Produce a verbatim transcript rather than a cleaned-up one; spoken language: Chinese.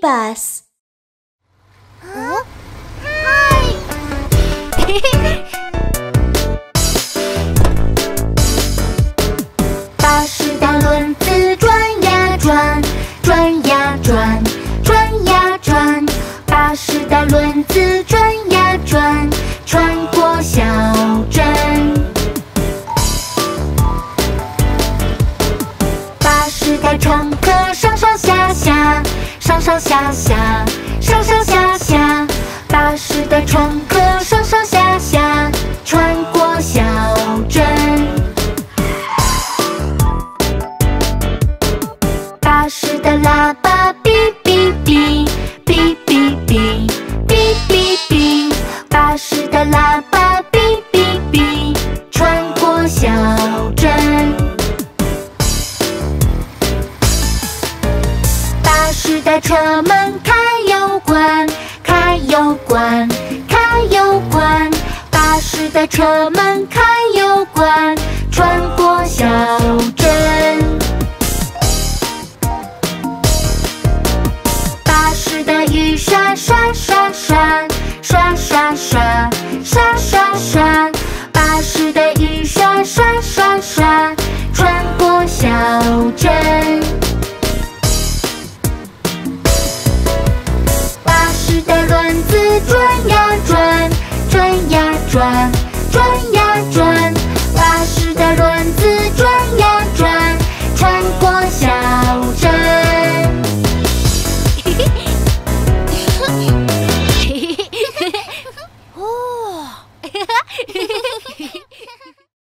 bus. Huh? Hi! 巴士的轮子转呀转，转呀转，转呀转。巴士的轮子转呀转，穿过小镇。巴士的乘客上上下下，上上下下，上上下下。巴士的乘客上上下下，穿过小镇。 巴士的喇叭哔哔哔哔哔哔哔哔哔，巴士的喇叭哔哔哔，穿过小镇。巴士的车门开又关，开又关，开又关。巴士的车门开又关，穿过小镇。